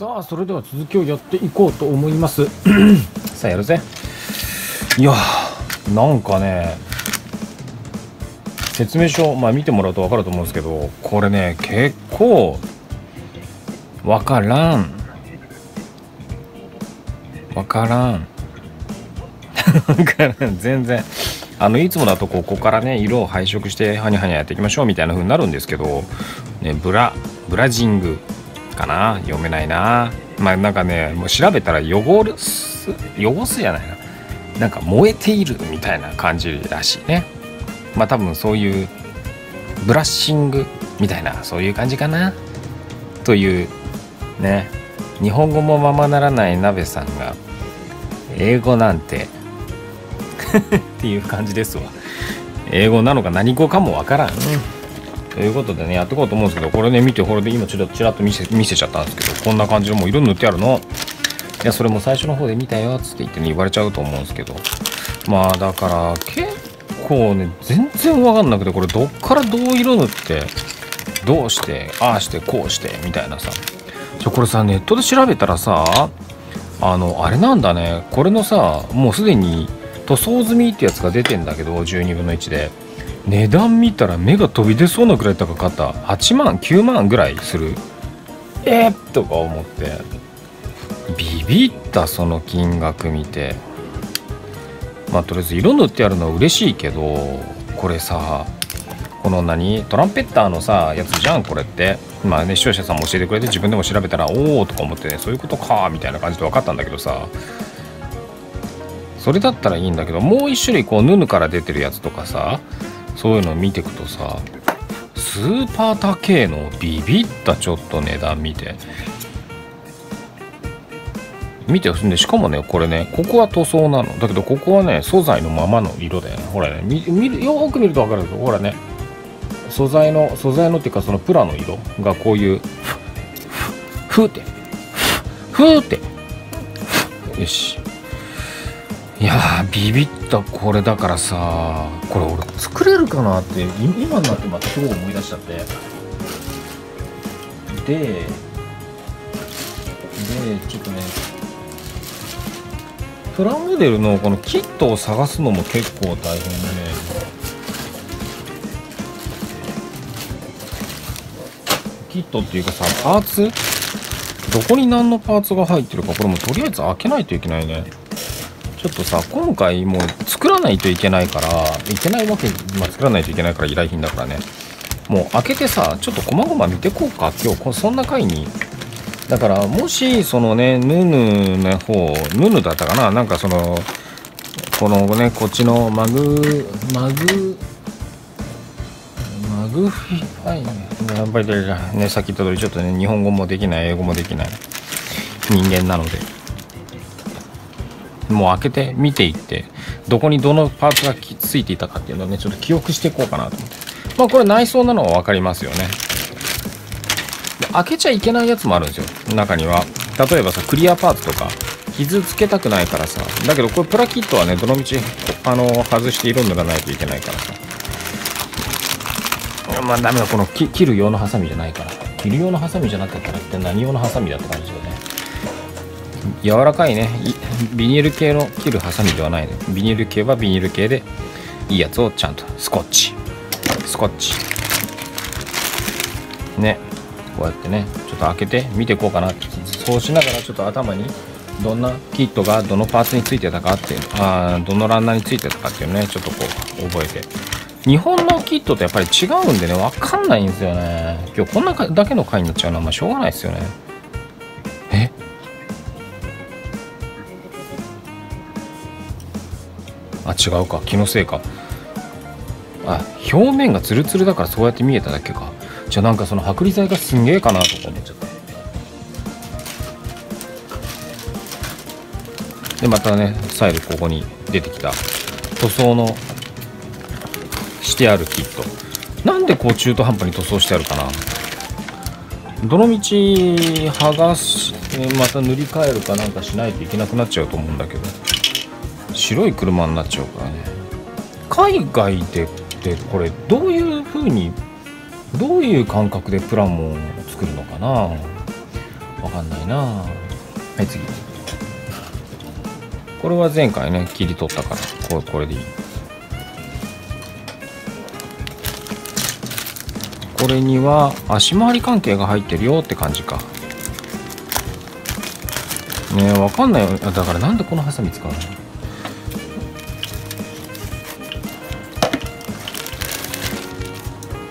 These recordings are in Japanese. さあ、それでは続きをやっていこうと思いますさあやるぜ。いやー、なんかね、説明書見てもらうと分かると思うんですけど、これね結構分からん全然いつもだとここからね色を配色してハニハニやっていきましょうみたいな風になるんですけど、ね、ブラジングかな、読めないな。なんかね、もう調べたらなんか燃えているみたいな感じらしいね。多分そういうブラッシングみたいなそういう感じかなというね。日本語もままならない鍋さんが英語なんてっていう感じですわ。英語なのか何語かもわからん、ね、ということでね、やっていこうと思うんですけど、これね見て、これで今ちょっとちらっと見せちゃったんですけど、こんな感じのもう色塗ってあるの。いや、それも最初の方で見たよっつって言ってね、言われちゃうと思うんですけど、だから結構ね全然わかんなくて、これどっからどう色塗ってどうしてああしてこうしてみたいなさ。これさ、ネットで調べたらさ、あれなんだね、これのさ、もうすでに塗装済みってやつが出てんだけど、12分の1で値段見たら目が飛び出そうなくらい高かった。8万9万ぐらいするとか思って、ビビった、その金額見て。とりあえず色塗ってやるのは嬉しいけど、これさ、このトランペッターのさやつじゃんこれって。ね、視聴者さんも教えてくれて、自分でも調べたらおおとか思ってね、そういうことかみたいな感じで分かったんだけどさ、それだったらいいんだけど、もう一種類こうヌヌから出てるやつとかさ、そういうのを見てくとさ、スーパー高えのビビった。ちょっと値段見てんで、しかもね、これね、ここは塗装なのだけど、ここはね素材のままの色だよね。ほらね、よく見ると分かるけど、ほらね、素材のっていうか、そのプラの色がこういうふーってよし。いやー、ビビった。これだからさ、これ俺作れるかなって今になってまた今日思い出しちゃって、でちょっとね、プラモデルのこのキットを探すのも結構大変でね、キットっていうかさ、パーツ、どこに何のパーツが入ってるか、これもとりあえず開けないといけないね。ちょっとさ、今回もう作らないといけないから、作らないといけないから、依頼品だからね、もう開けてさ、ちょっとこまごま見てこうか。今日そんな回にだから、もしそのね、ヌヌだったかな、なんかそのこのね、こっちのマグフィファイン、やっぱりね、さっき言った通り、ちょっとね日本語もできない英語もできない人間なので、もう開けて見ていって、どこにどのパーツがついていたかっていうのをね、ちょっと記憶していこうかなと思って。これ内装なのは分かりますよね。開けちゃいけないやつもあるんですよ、中には。例えばさ、クリアパーツとか傷つけたくないからさ、だけどこれプラキットはね、どのみち外して色塗らないといけないからさ、ダメだ、この切る用のハサミじゃないから。切る用のハサミじゃなかったら一体何用のハサミだって感じだよね。柔らかいね、ビニール系の切るハサミではないね。ビニール系はビニール系でいいやつをちゃんとスコッチね、こうやってね、ちょっと開けて見ていこうかなって。そうしながらちょっと頭にどんなキットがどのパーツについてたかっていう、どのランナーについてたかっていうのね、ちょっとこう覚えて。日本のキットとやっぱり違うんでね、わかんないんですよね。今日こんなだけの回になっちゃうのはしょうがないですよね。違うか、気のせいか。表面がツルツルだからそうやって見えただけか。じゃあなんかその剥離剤がすげえかなとか思っちゃった。でまたね、再度ここに出てきた塗装のしてあるキット、なんでこう中途半端に塗装してあるかな。どの道剥がし、また塗り替えるかなんかしないといけなくなっちゃうと思うんだけど、白い車になっちゃうからね。海外でってこれどういう風に、どういう感覚でプラモを作るのかな。わかんないな。はい、次。これは前回ね、切り取ったから、これでいい。これには足回り関係が入ってるよって感じか。ねえ、わかんないよ。だからなんでこのハサミ使うの？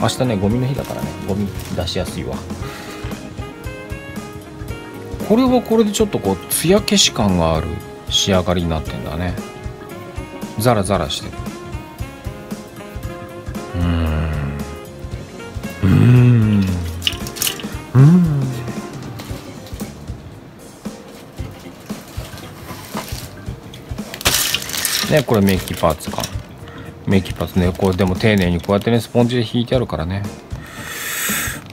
明日ね、ゴミの日だからね、ゴミ出しやすいわ。これはこれでちょっとこう艶消し感がある仕上がりになってんだね。ザラザラしてる。ね、これメイキパーツか。メイキパーツね、これでも丁寧にこうやってね、スポンジで引いてあるからね。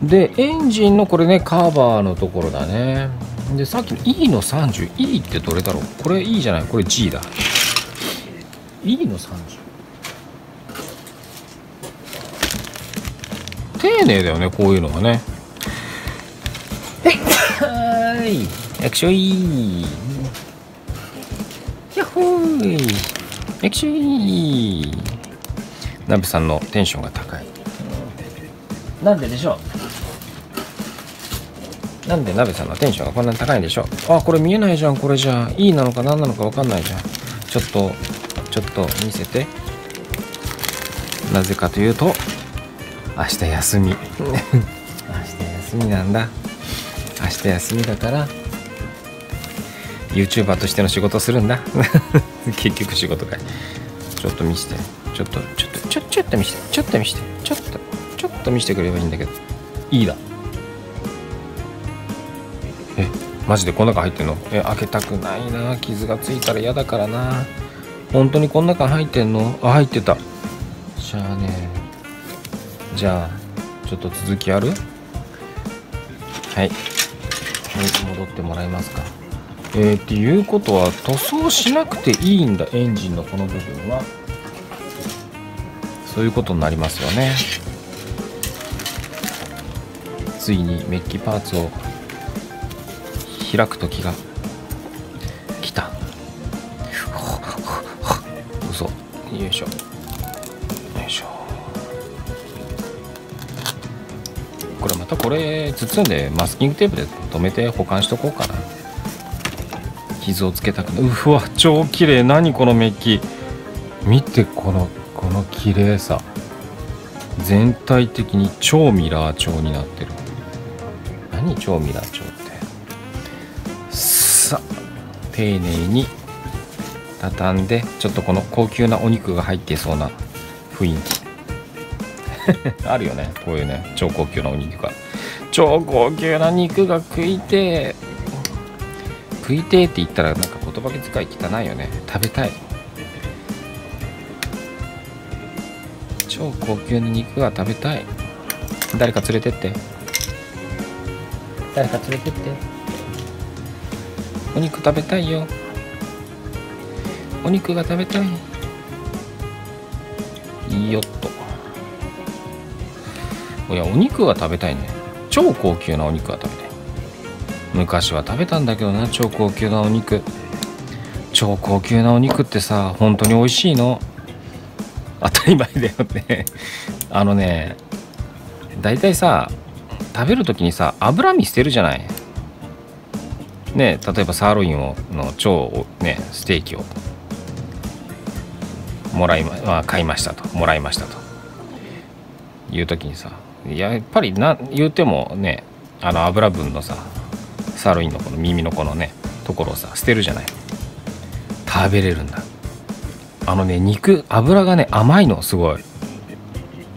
で、エンジンのこれね、カバーのところだね。で、さっきの E の 30。E ってどれだろう？これ E じゃない。これ G だ。E の 30。丁寧だよね、こういうのはね。はい。役所いい。やっほーい。エクシーナベさんのテンションが高い。なんででしょう。なんでナベさんのテンションがこんなに高いんでしょう。あ、これ見えないじゃん。これじゃあ E なのか何なのか分かんないじゃん。ちょっと見せて。なぜかというと明日休み明日休みなんだ。明日休みだからYouTuber としての仕事をするんだ結局仕事がちょっと見せて、ちょっと見せて、ちょっと見せてくればいいんだけど、いいだ。え、マジでこの中入ってんの？え、開けたくないな。傷がついたら嫌だからな。本当にこの中入ってんの？あ、入ってた。しゃあねえ。じゃあちょっと続きある？はい、戻ってもらえますか。っていうことは塗装しなくていいんだ。エンジンのこの部分はそういうことになりますよね。ついにメッキパーツを開く時が来た。嘘。よいしょよいしょ。これまたこれ包んでマスキングテープで留めて保管しとこうかな。傷をつけたくなる。うわ、超綺麗。何このメッキ見て、この綺麗さ。全体的に超ミラー調になってる。何超ミラー調って。さあ、丁寧に畳んで、ちょっとこの高級なお肉が入ってそうな雰囲気あるよね、こういうね。超高級なお肉が、超高級な肉が食いてーって言ったらなんか言葉遣い汚いよね。食べたい。超高級な肉が食べたい。誰か連れてって。誰か連れてって。お肉食べたいよ。お肉が食べたい。いいよっと。いや、お肉が食べたいね。超高級なお肉が食べたい。昔は食べたんだけどな、超高級なお肉。超高級なお肉ってさ、本当に美味しいの。当たり前だよねあのね、大体さ、食べる時にさ、脂身捨てるじゃないね。例えばサーロインの超ね、ステーキを買いましたと、もらいましたという時にさ、やっぱり言うてもね、あの脂分のさ、サーロインのこの耳のこのねところをさ、捨てるじゃない。食べれるんだ。あのね、肉脂がね、甘いの。すごい。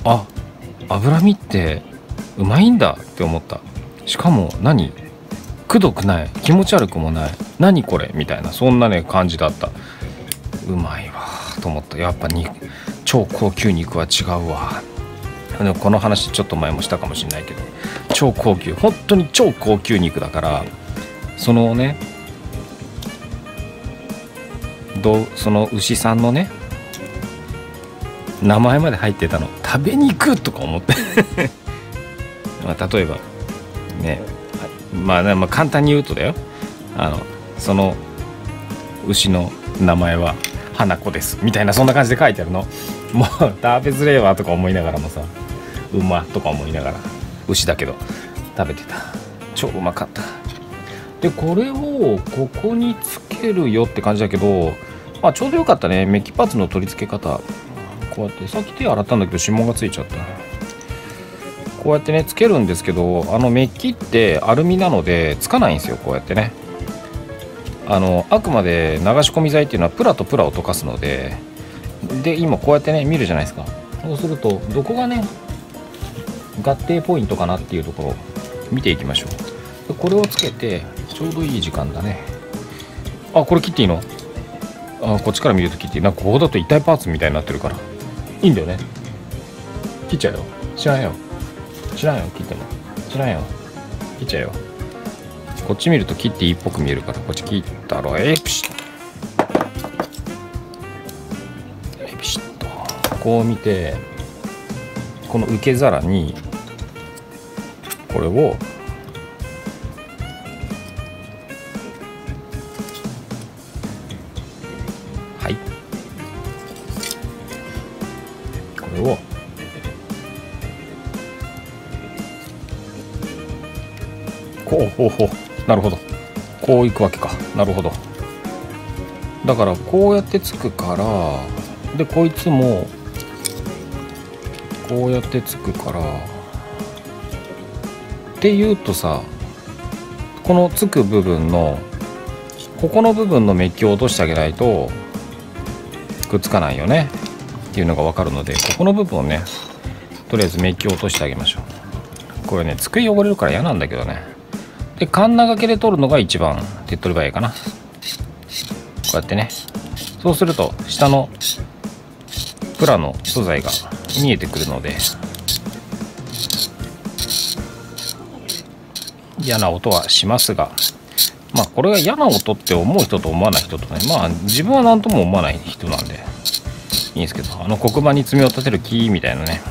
あ、脂身ってうまいんだって思った。しかも何、くどくない、気持ち悪くもない、何これみたいな、そんなね感じだった。うまいわと思った。やっぱに超高級肉は違うわ。でもこの話ちょっと前もしたかもしれないけど、超高級、本当に超高級肉だから、そのね、その牛さんのね名前まで入ってたの。食べに行くとか思って例えばね、まあ簡単に言うとだよ、その牛の名前は花子ですみたいな、そんな感じで書いてあるの。もう食べづれえわとか思いながらもさ、馬とか思いながら牛だけど食べてた。超うまかった。でこれをここにつけるよって感じだけど、まあちょうどよかったね。メッキパーツの取り付け方、こうやってさっき手洗ったんだけど指紋がついちゃった。こうやってねつけるんですけど、メッキってアルミなのでつかないんですよ。こうやってね、あくまで流し込み材っていうのはプラとプラを溶かすので、で今こうやってね見るじゃないですか。そうするとどこがね合併ポイントかなっていうところを見ていきましょう。これをつけてちょうどいい時間だね。あ、これ切っていいの？あ、こっちから見ると切っていい。なんかここだと一体パーツみたいになってるからいいんだよね。切っちゃうよ。知らんよ。知らんよ。切っても。知らんよ。切っちゃうよ。こっち見ると切っていいっぽく見えるから、こっち切ったろ。プシッ。ピシッと。こう見て、この受け皿にこれをほうほう、なるほど、こういくわけか。なるほど、だからこうやってつくから、でこいつもこうやってつくからっていうとさ、このつく部分のここの部分のメッキを落としてあげないとくっつかないよねっていうのが分かるので、ここの部分をねとりあえずメッキを落としてあげましょう。これね机汚れるから嫌なんだけどね。でカンナ掛けで取るのが一番手っ取り早いかな。こうやってね、そうすると下のプラの素材が見えてくるので嫌な音はしますが、まあこれが嫌な音って思う人と思わない人とね、まあ自分は何とも思わない人なんでいいんですけど、黒板に爪を立てる木みたいなね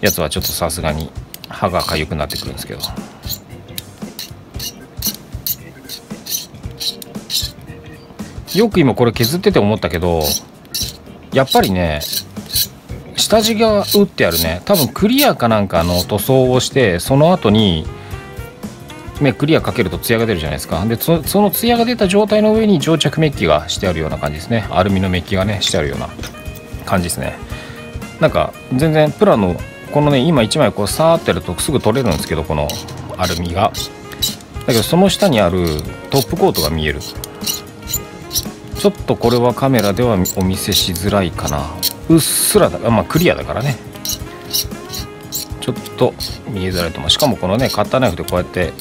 やつはちょっとさすがに歯が痒くなってくるんですけど。よく今これ削ってて思ったけど、やっぱりね下地が打ってあるね。多分クリアかなんかの塗装をして、その後にクリアかけるとツヤが出るじゃないですか。でそのツヤが出た状態の上に蒸着メッキがしてあるような感じですね。アルミのメッキがねしてあるような感じですね。なんか全然プラのこのね今1枚こうさーってやるとすぐ取れるんですけど、このアルミがだけどその下にあるトップコートが見える。ちょっとこれはカメラではお見せしづらいかな。うっすらだから、まあクリアだからねちょっと見えづらいと思う。しかもこのねカッターナイフでこうやって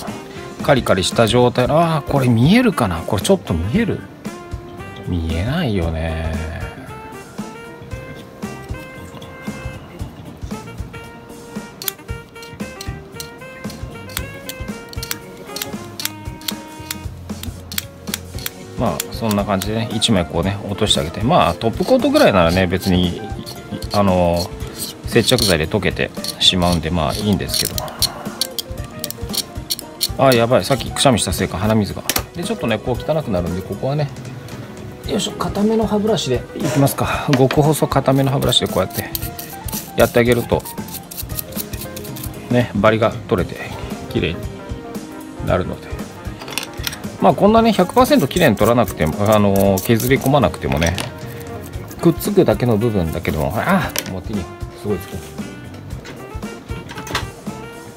カリカリした状態の、あーこれ見えるかな。これちょっと見える？見えないよね。まあそんな感じでね1枚こうね落としてあげて、まあトップコートぐらいならね別に接着剤で溶けてしまうんでまあいいんですけど、あーやばい、さっきくしゃみしたせいか鼻水が。でちょっとねこう汚くなるんで、ここはねよいしょ固めの歯ブラシでいきますか。極細固めの歯ブラシでこうやってやってあげるとねバリが取れて綺麗になるので。まあこんなね 100% きれいに取らなくても、削り込まなくてもねくっつくだけの部分だけども、あっ持っていいよ、すごいですけど、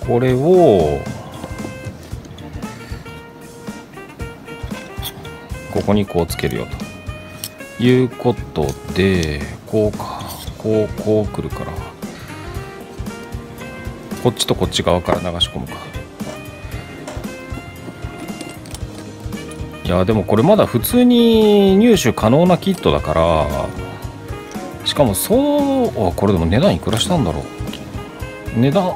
これをここにこうつけるよということで、こうかこうくるから、こっちとこっち側から流し込むか。いやでもこれまだ普通に入手可能なキットだから、しかもあこれでも値段いくらしたんだろう。値段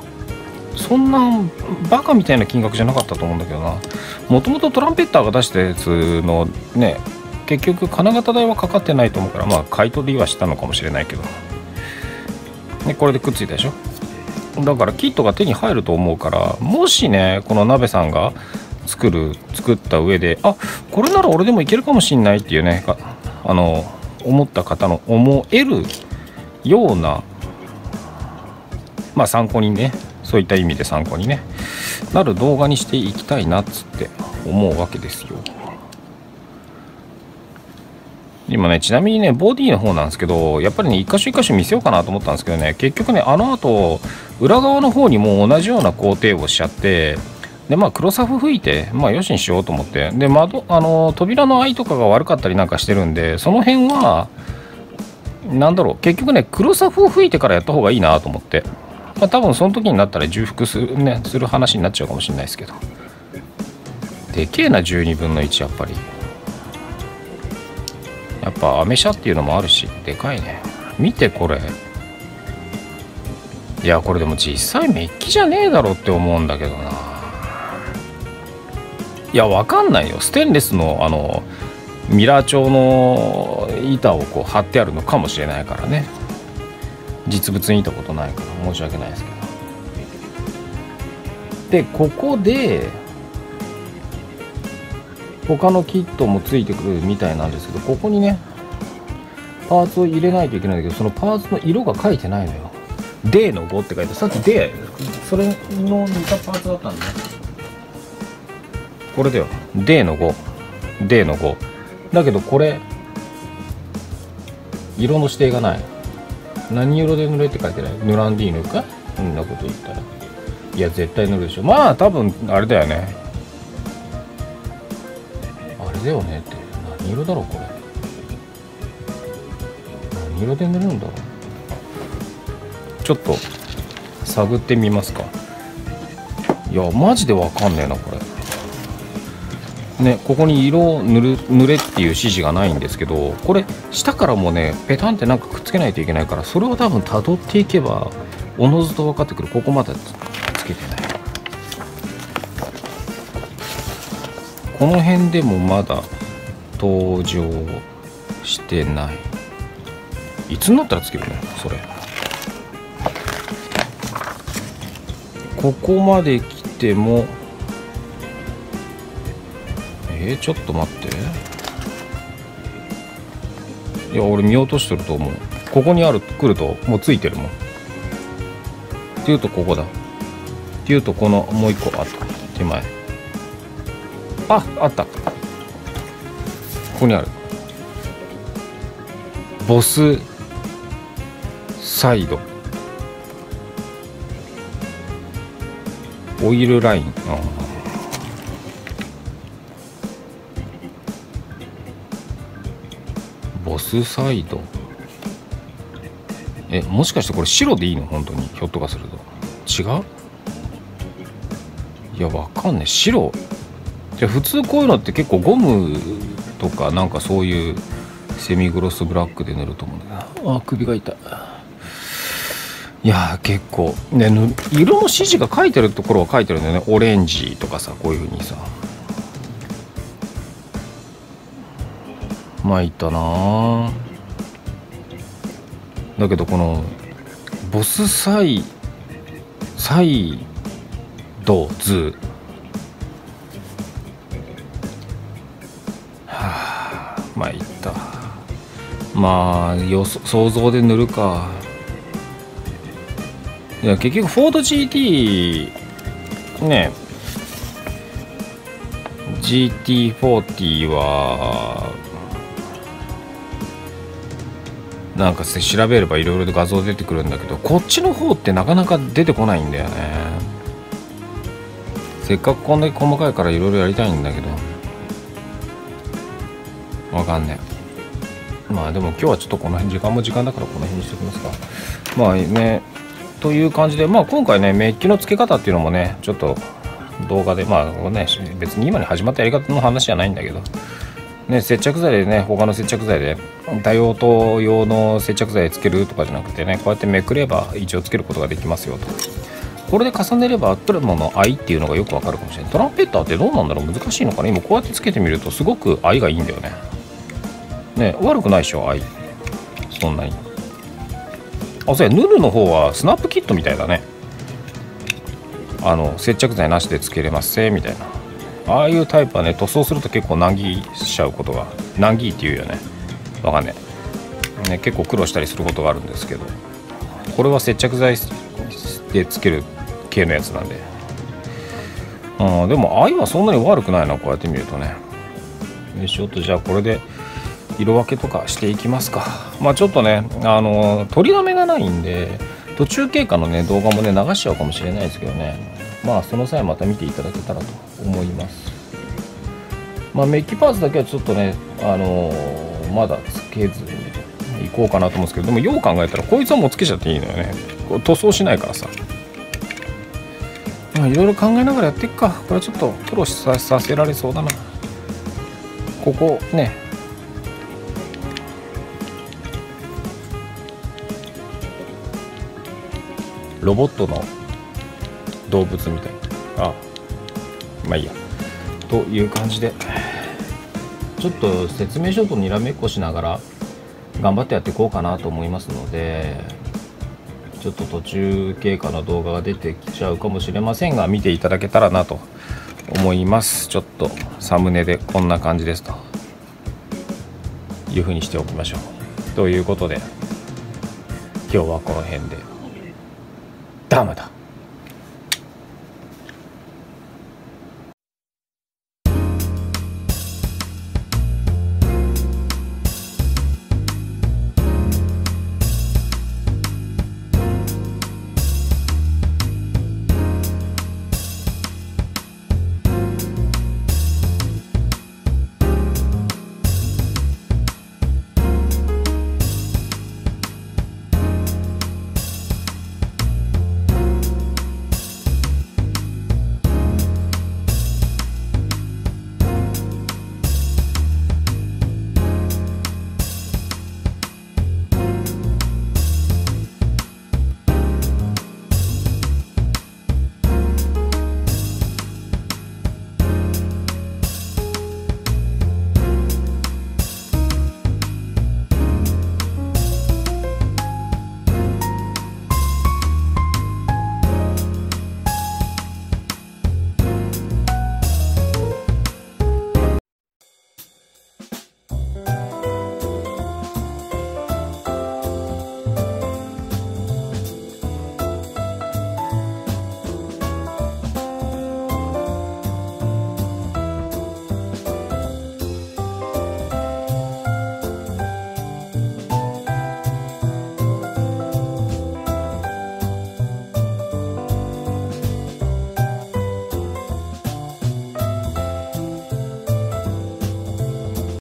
そんなバカみたいな金額じゃなかったと思うんだけどな。もともとトランペッターが出したやつのね結局金型代はかかってないと思うから、まあ買い取りはしたのかもしれないけど、でこれでくっついたでしょ。だからキットが手に入ると思うから、もしねこの鍋さんが作った上で、あ、これなら俺でもいけるかもしんないっていうね、思った方の思えるような、まあ参考にね、そういった意味で参考にねなる動画にしていきたいなっつって思うわけですよ。今ね、ちなみにねボディの方なんですけど、やっぱりね一箇所一箇所見せようかなと思ったんですけどね、結局ねあの後裏側の方にも同じような工程をしちゃって、でまあ黒サフ吹いてまあよしにしようと思って、で窓扉の開とかが悪かったりなんかしてるんで、その辺は何だろう、結局ね黒サフを吹いてからやった方がいいなと思って、まあ多分その時になったら重複する話になっちゃうかもしれないですけど、でけえな12分の1、やっぱり。やっぱアメ車っていうのもあるし、でかいね。見てこれ。いや、これでも実際メッキじゃねえだろって思うんだけどな。いや、わかんないよ。ステンレスのミラー調の板をこう貼ってあるのかもしれないからね。実物に見たことないから申し訳ないですけど。で、ここで他のキットもついてくるみたいなんですけど、ここにねパーツを入れないといけないんだけど、そのパーツの色が書いてないのよ。 D の5って書いて、さっき D それの似たパーツだったんで、これだよ D の5、 D の5だけど、これ色の指定がない。何色で塗れって書いてない。塗らんでいいのか、そんなこと言ったら。いや絶対塗るでしょ。まあ多分あれだよね、だよねって。何色だろうこれ、何色で塗るんだろう、ちょっと探ってみますか。いやマジでわかんねえなこれね。ここに色を塗れっていう指示がないんですけど、これ下からもねペタンってなんかくっつけないといけないから、それを多分たどっていけばおのずと分かってくる。ここまでつけてない。この辺でもまだ登場してない。いつになったらつけるのそれ。ここまで来てもちょっと待って。いや俺見落としてると思う。ここにある来るともうついてるもん。っていうとここだ。っていうとこのもう一個あった手前。あ、あった。ここにある。ボスサイドオイルライン。ボスサイド。もしかしてこれ白でいいの本当に。ひょっとかすると。違う？いや、わかんねえ。白。じゃ普通こういうのって結構ゴムとかなんかそういうセミグロスブラックで塗ると思うんだけど、あ首が痛い。いや結構ね色の指示が書いてるところは書いてるんだよね。オレンジとかさ、こういうふうにさ。参ったな。だけどこのボスサイドズまあいった。まあ想像で塗るか。いや結局フォード GT ね GT40 はなんか調べればいろいろ画像出てくるんだけど、こっちの方ってなかなか出てこないんだよね。せっかくこんだけ細かいからいろいろやりたいんだけどわかんねえ。まあでも今日はちょっとこの辺時間も時間だからこの辺にしておきますか。まあねという感じで、まあ今回ねメッキの付け方っていうのもねちょっと動画で、まあね別に今に始まったやり方の話じゃないんだけどね、接着剤でね他の接着剤で多用途用の接着剤つけるとかじゃなくてね、こうやってめくれば一応つけることができますよと。これで重ねればトランペットの愛っていうのがよくわかるかもしれない。トランペッターってどうなんだろう、難しいのかな。今こうやってつけてみるとすごく愛がいいんだよね。ね、悪くないでしょ、愛。そんなに。あ、そうや、ヌルの方はスナップキットみたいだね。接着剤なしでつけれますせみたいな、ああいうタイプはね塗装すると結構難儀しちゃうことが、難儀っていうよね、わかんねえ、ね、結構苦労したりすることがあるんですけど、これは接着剤でつける系のやつなんで、でも藍はそんなに悪くないな、こうやって見るとね。ちょっとじゃあこれで色分けとかしていきますか。まあちょっとね取りだめがないんで途中経過のね動画もね流しちゃうかもしれないですけどね、まあその際また見ていただけたらと思います。まあメッキパーツだけはちょっとねまだつけずにいこうかなと思うんですけど、でもよう考えたらこいつはもうつけちゃっていいのよね、塗装しないからさ。いろいろ考えながらやっていくか。これはちょっと苦労させられそうだな。ここねロボットの動物みたいな、あまあいいやという感じで、ちょっと説明書とにらめっこしながら頑張ってやっていこうかなと思いますので、ちょっと途中経過の動画が出てきちゃうかもしれませんが見ていただけたらなと思います。ちょっとサムネでこんな感じですというふうにしておきましょう。ということで今日はこの辺で。だまだ。